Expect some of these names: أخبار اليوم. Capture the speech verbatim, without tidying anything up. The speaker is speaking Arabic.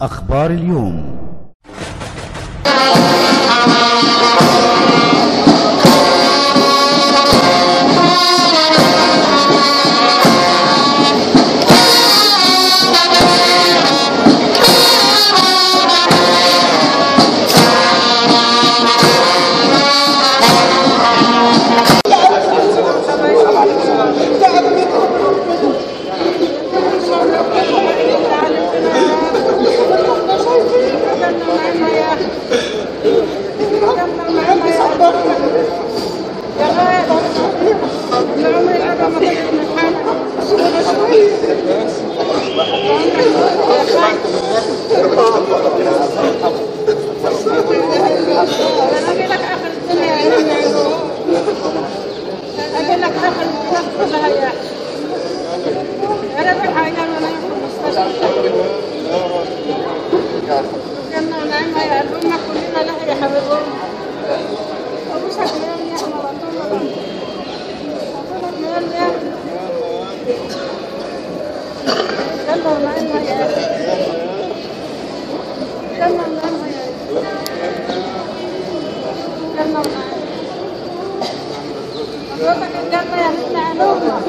أخبار اليوم.